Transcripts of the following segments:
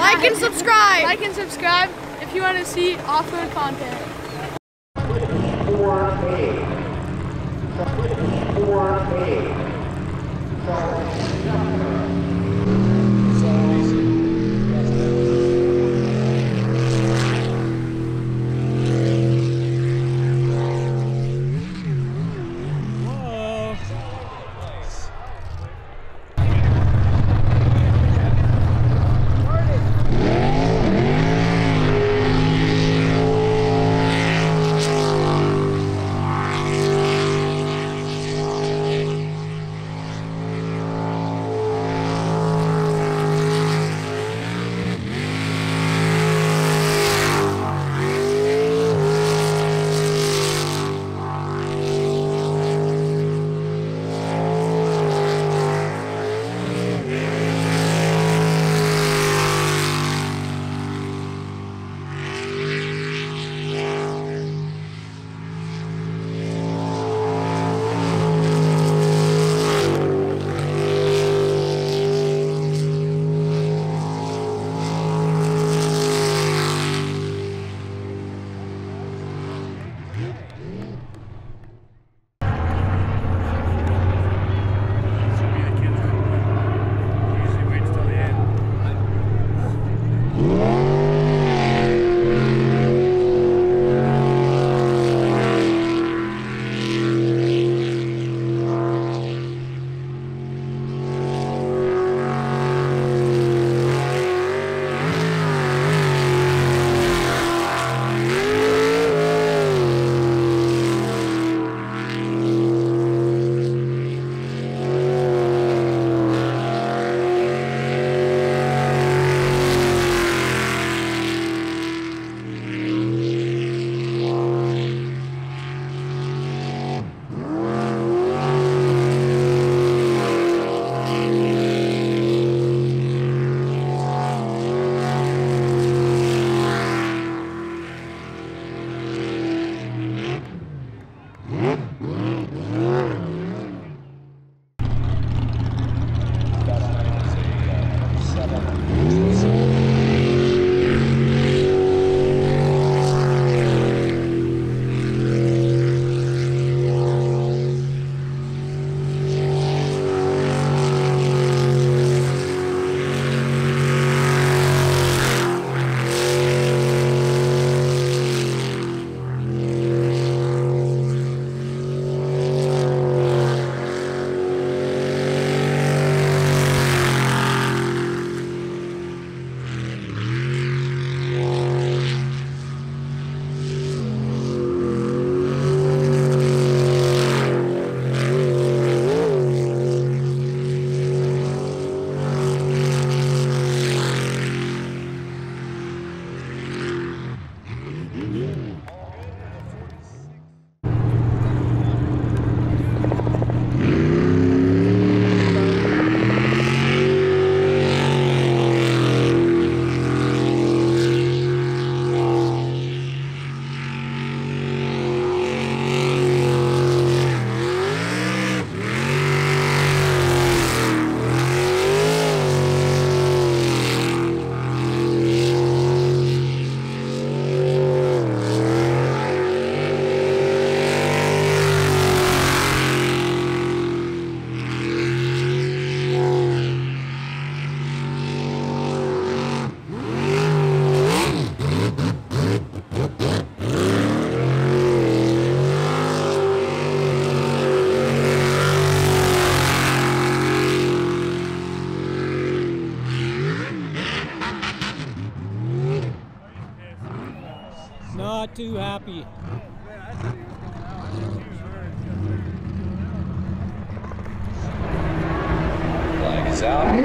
Like and subscribe. Like and subscribe if you want to see off-road content. 4A. Not too happy. Flag is out.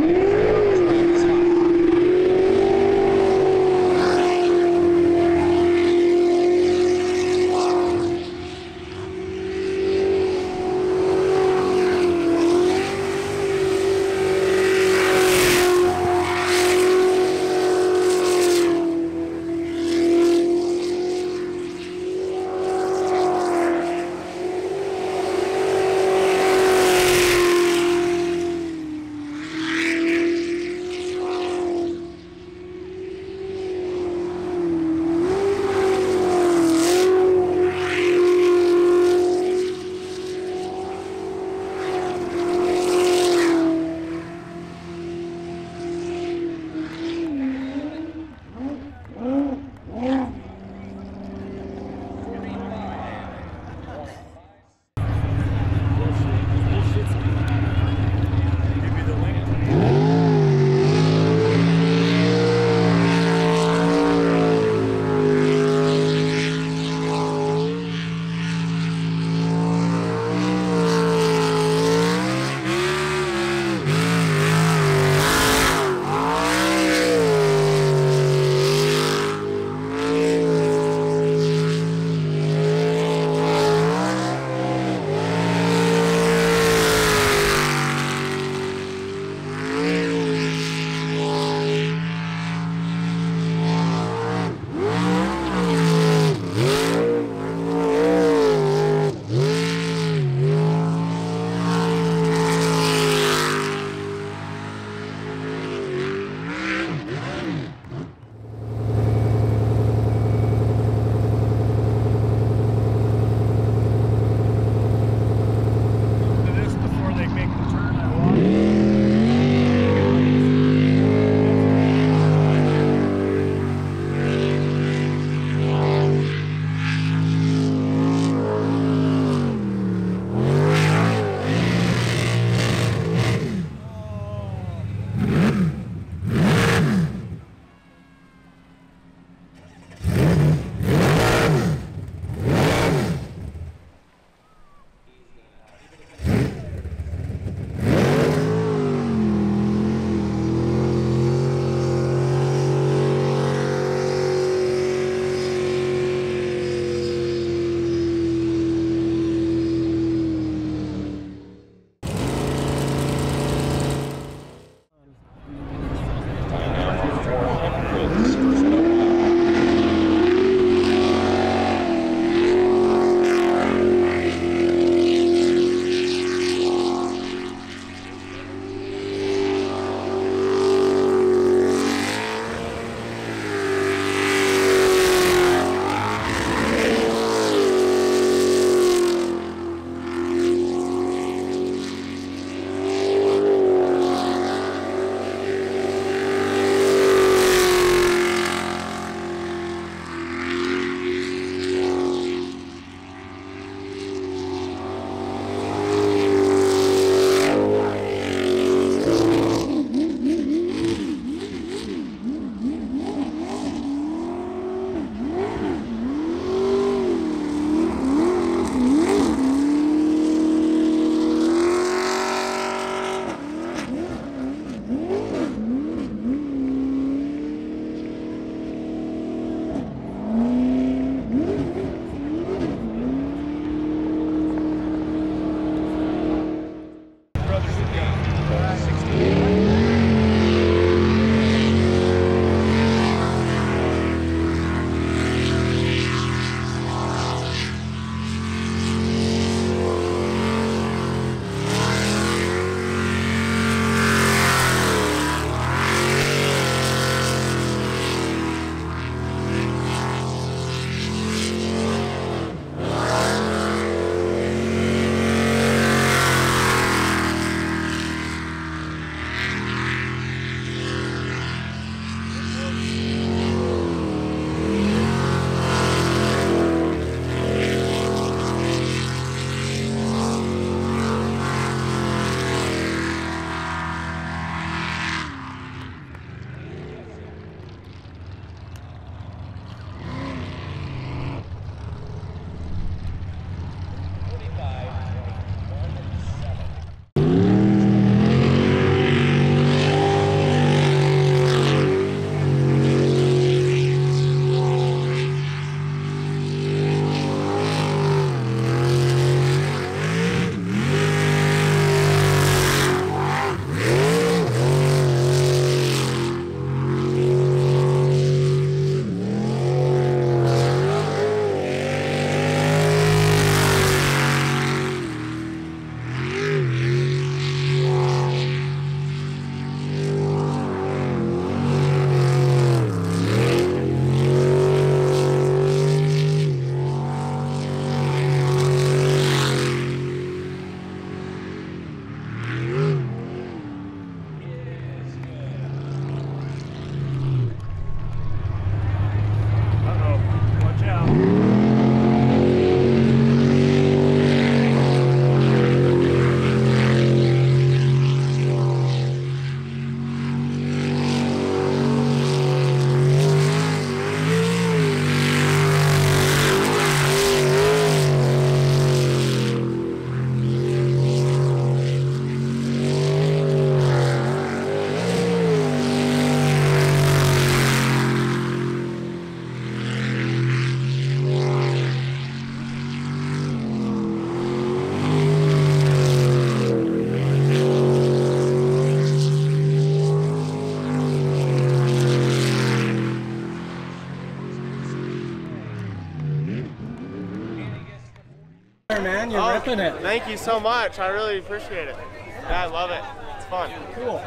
there, man. You're ripping it. Thank you so much. I really appreciate it. Yeah, I love it. It's fun. Cool.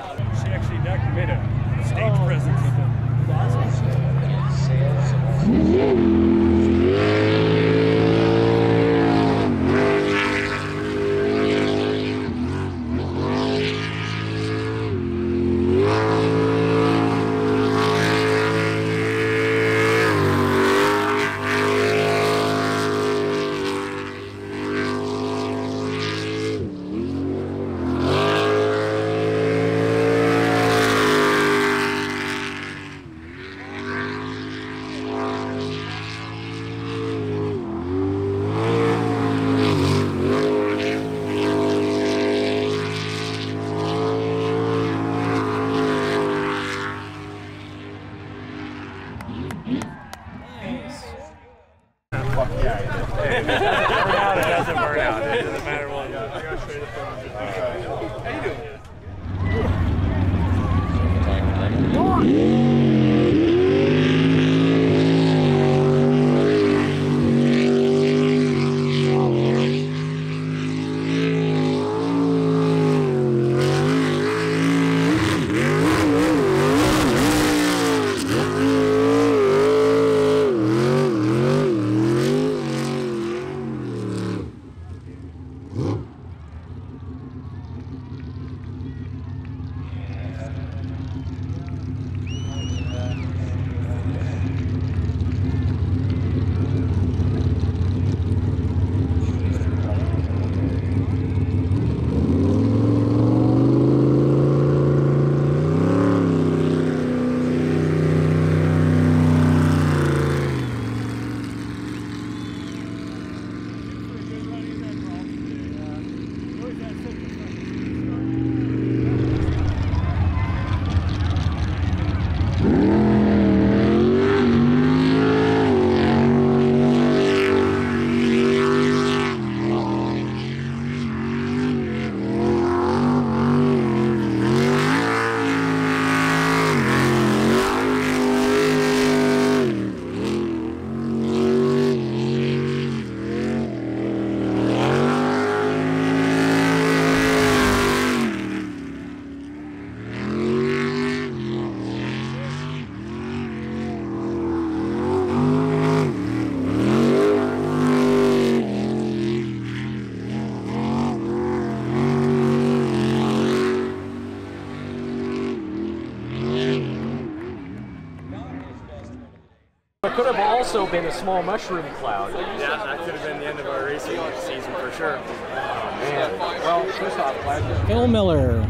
She actually made a stage presence with them. Could have also been a small mushroom cloud. Yeah, that could have been the end of our racing season for sure. Oh, man. Well, first off, glad Bill Miller.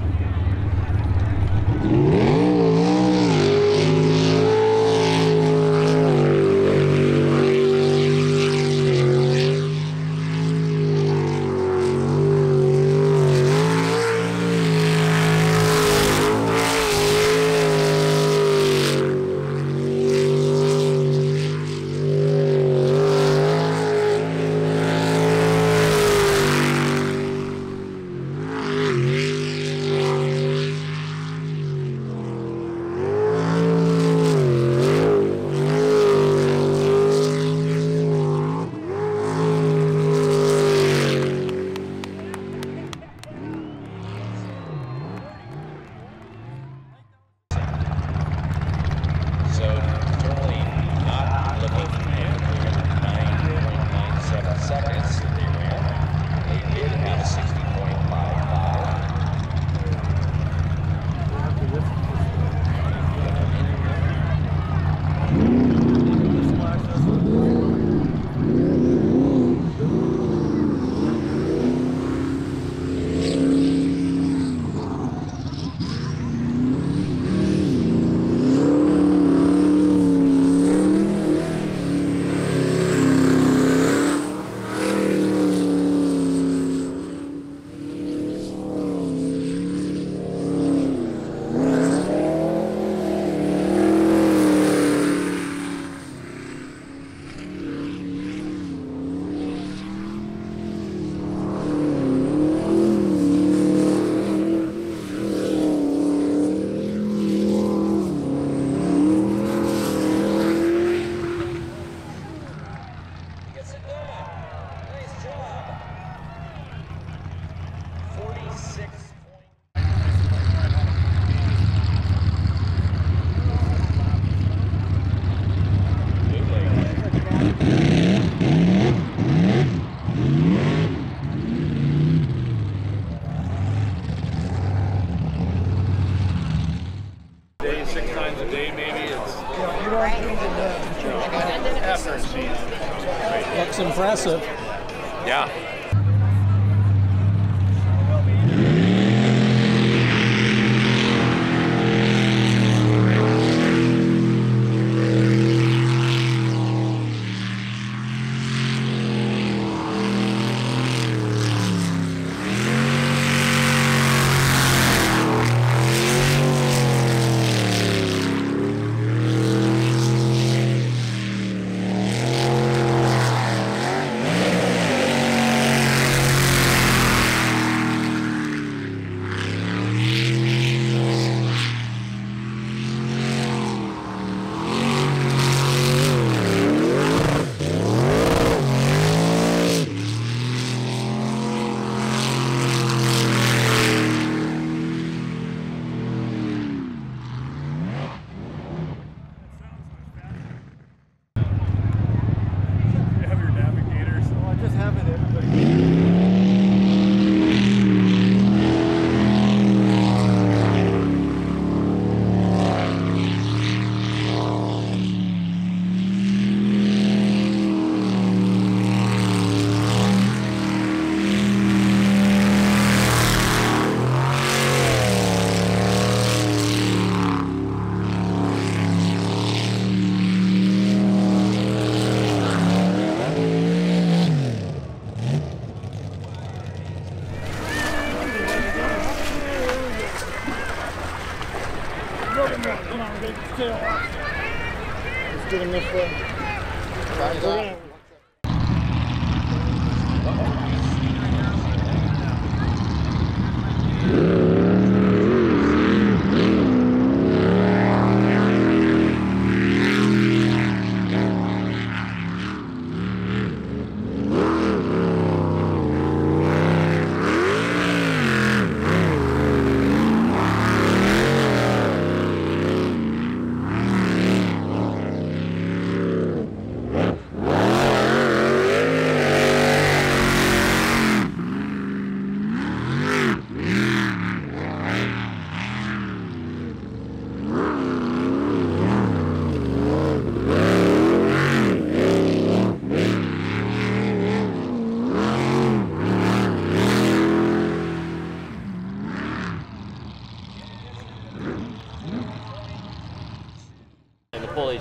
Looks impressive. Yeah.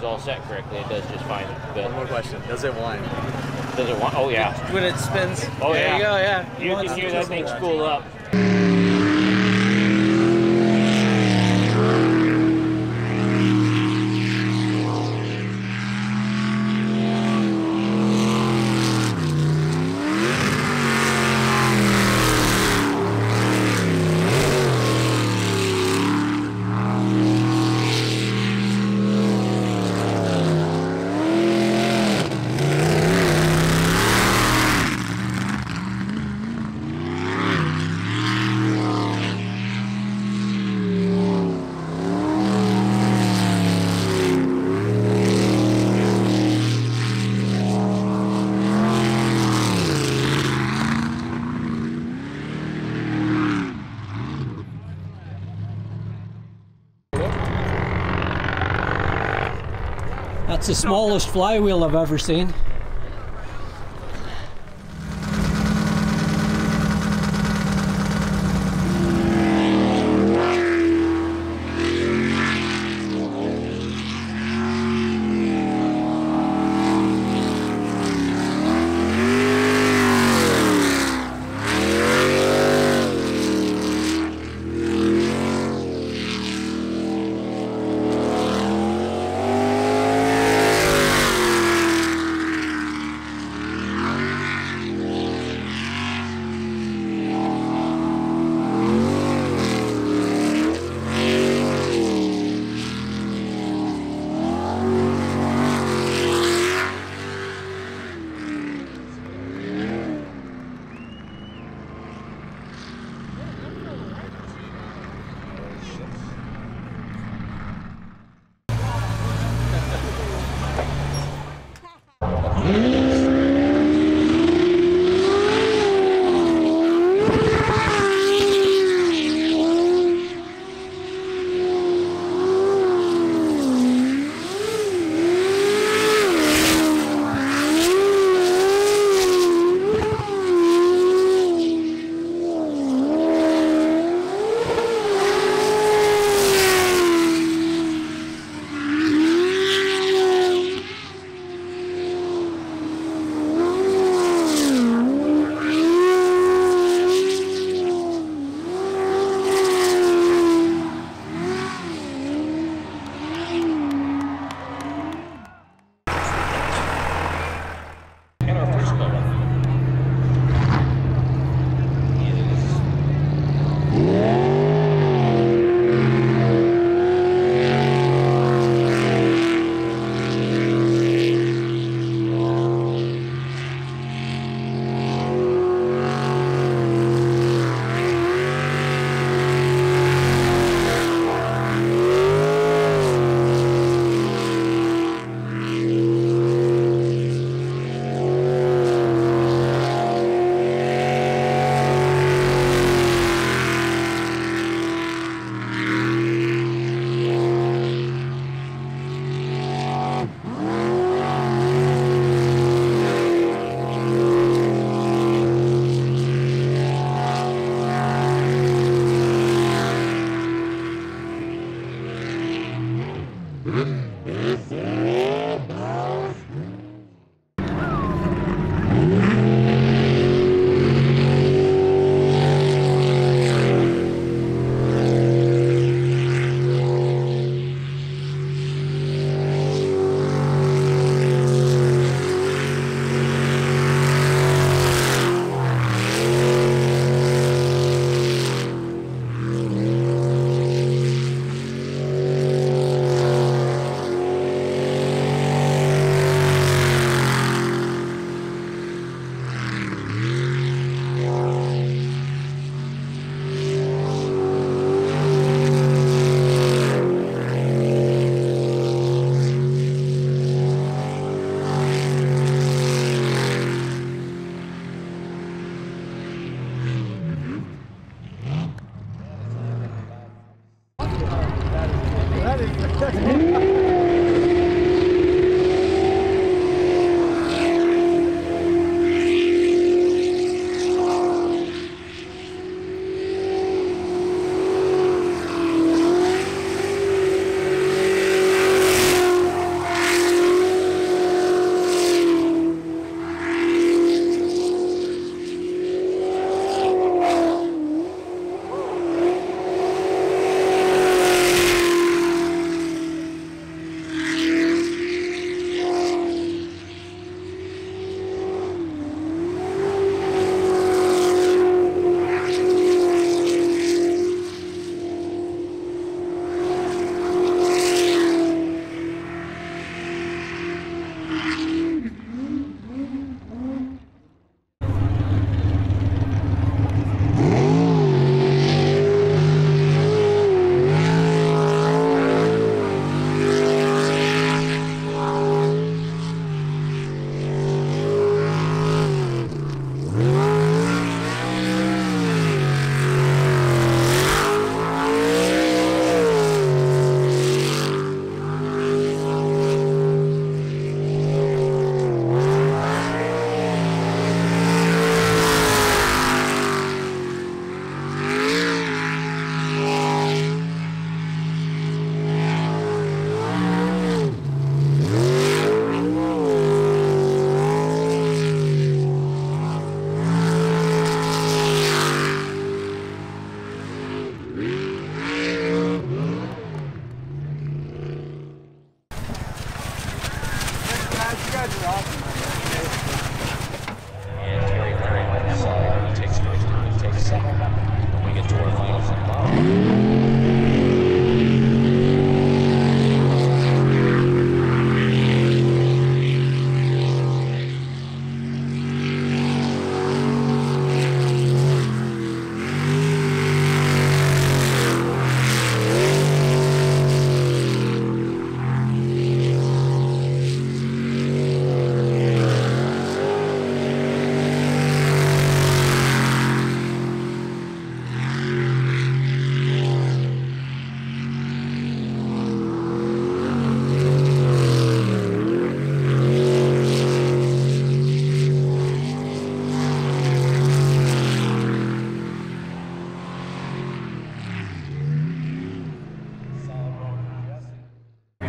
All set correctly, it does just fine. But one more question: does it wind? Does it wind? Oh yeah. When it spins. Oh yeah. There you go. Yeah. You can hear that thing spool up. It's the smallest flywheel I've ever seen.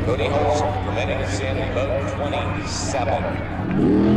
Cody Holzer remains in boat 27.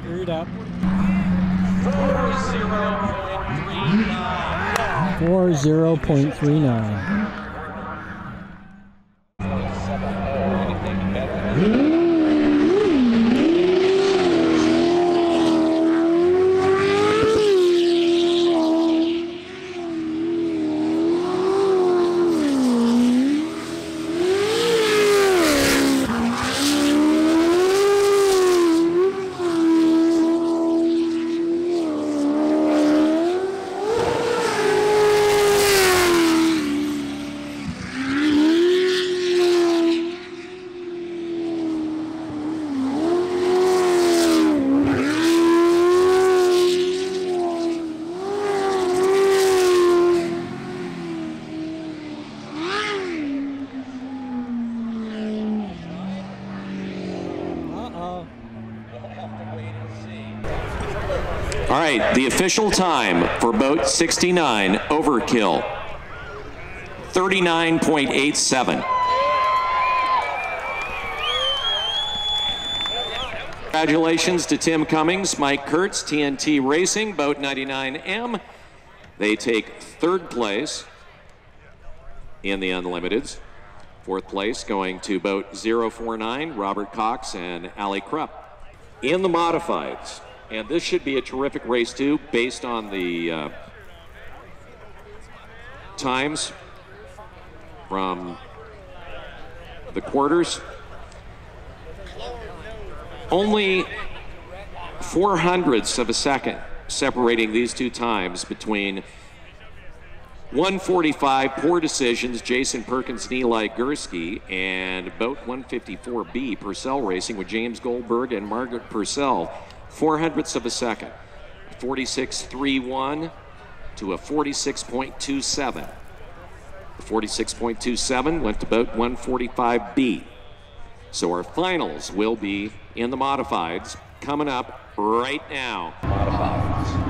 screwed up. 40.39. The official time for boat 69, Overkill, 39.87. Congratulations to Tim Cummings, Mike Kurtz, TNT Racing, boat 99M. They take third place in the Unlimiteds. Fourth place going to boat 049, Robert Cox and Allie Krupp. In the Modifieds. And this should be a terrific race, too, based on the times from the quarters. Only 0.04 of a second separating these two times between 145, poor decisions, Jason Perkins, Neil Gurski, and boat 154B, Purcell Racing, with James Goldberg and Margaret Purcell. 0.04 of a second, 46.31 to a 46.27. The 46.27 went to boat 145B. So our finals will be in the Modifieds coming up right now. Modifieds.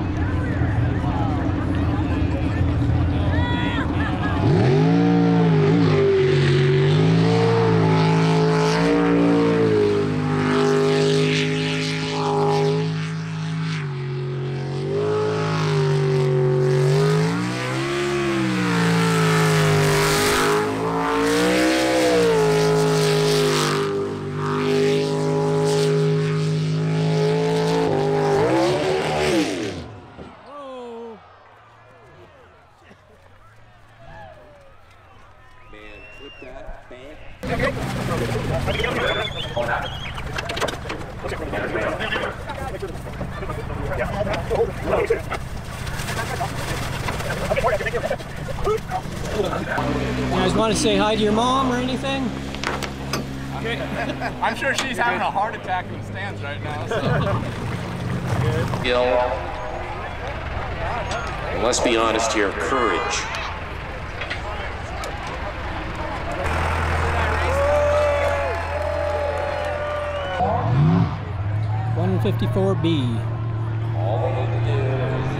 Say hi to your mom or anything? Okay. I'm sure she's having a heart attack in the stands right now. So. Well, let's be honest here, courage. Whoa! 154B. All we need to do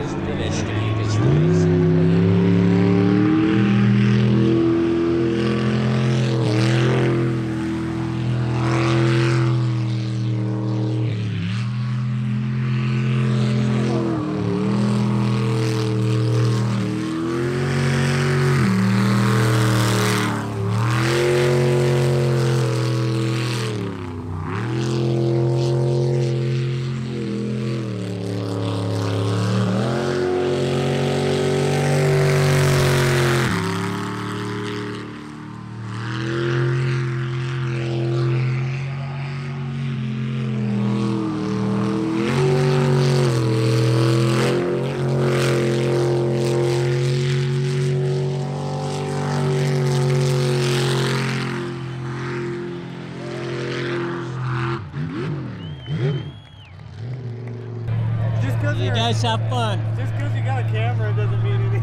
is finish to keep this race. Have fun. Just because you got a camera doesn't mean anything.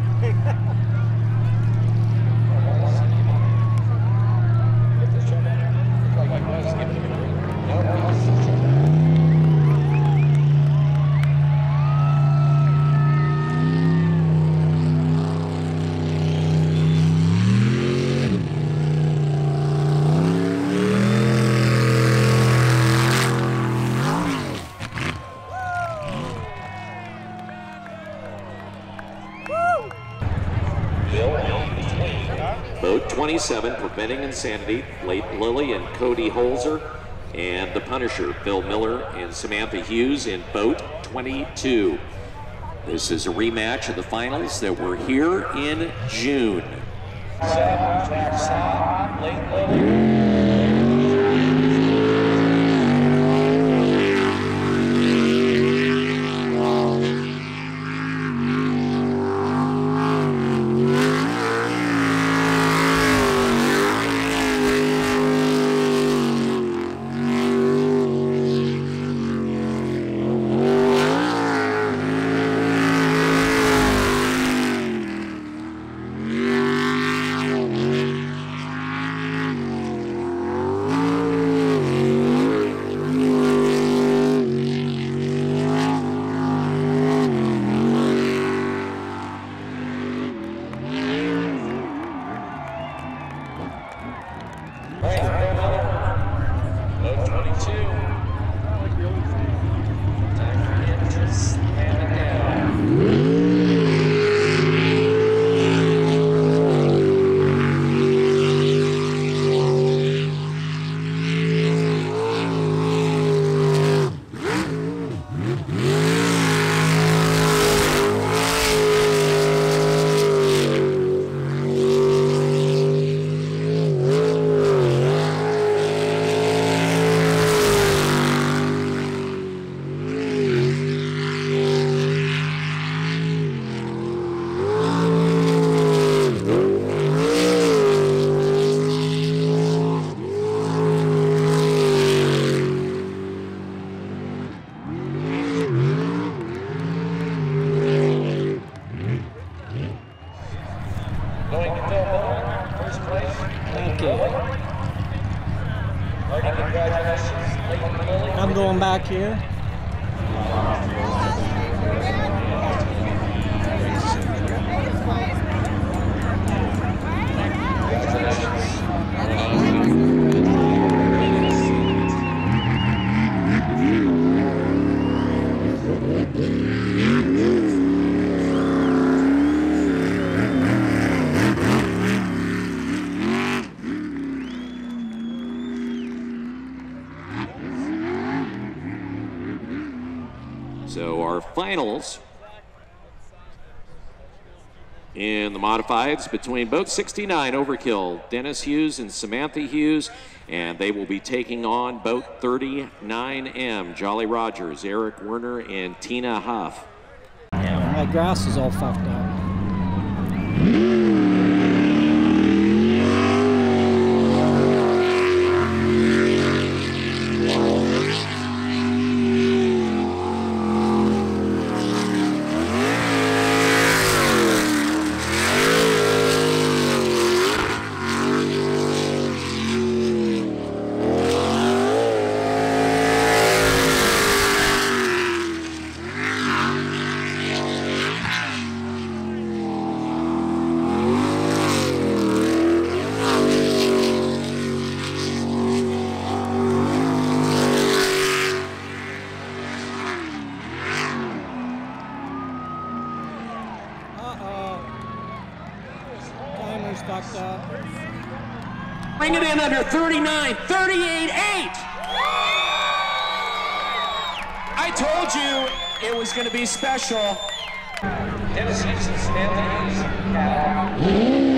27, Preventing Insanity, Layton Lilly and Cody Holzer, and the Punisher, Bill Miller and Samantha Hughes in boat 22. This is a rematch of the finals that were here in June. Here. Finals in the modifieds between boat 69 Overkill, Dennis Hughes and Samantha Hughes, and they will be taking on boat 39M, Jolly Rogers, Eric Werner and Tina Huff. My grass is all fucked up. Bring it in under 39, 38, 8. I told you it was going to be special. Dennis Hughes and Samantha Hughes.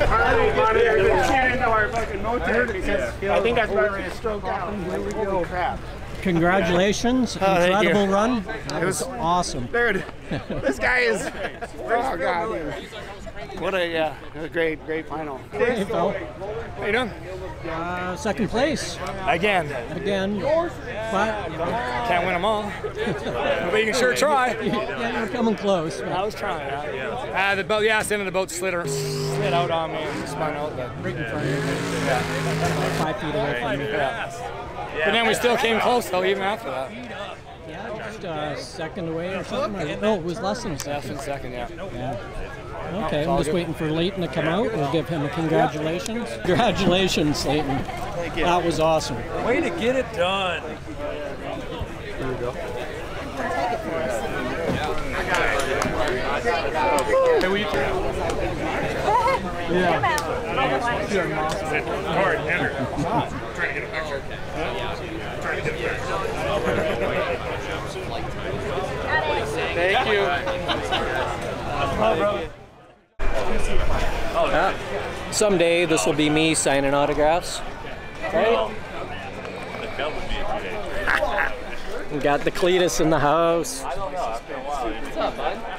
I think that's why I ran a stroke out. Here we go. Crap. Congratulations. Incredible run. That was awesome. Dude, this guy is, oh God. What a great final. Hey, Phil. How you doing? Second place. Again. But can't win them all. But you can sure try. Yeah, you're coming close. But. I was trying. The boat, it's the end of the boat slid out on me and spun out. Right in front of you. Yeah. 5 feet away from you. Yeah. But then we still came close, though, even after that. Yeah, just second away or something. Or, no, it was less than a second. Less than a second, yeah. Okay, I'm just waiting for Layton to come out. We'll give him a congratulations. Congratulations, Layton. That was awesome. Way to get it done. Here we go. Yeah. Trying to get a picture. Thank you. Someday this will be me signing autographs. Right? We got the Cleetus in the house. I don't know. What's up, bud?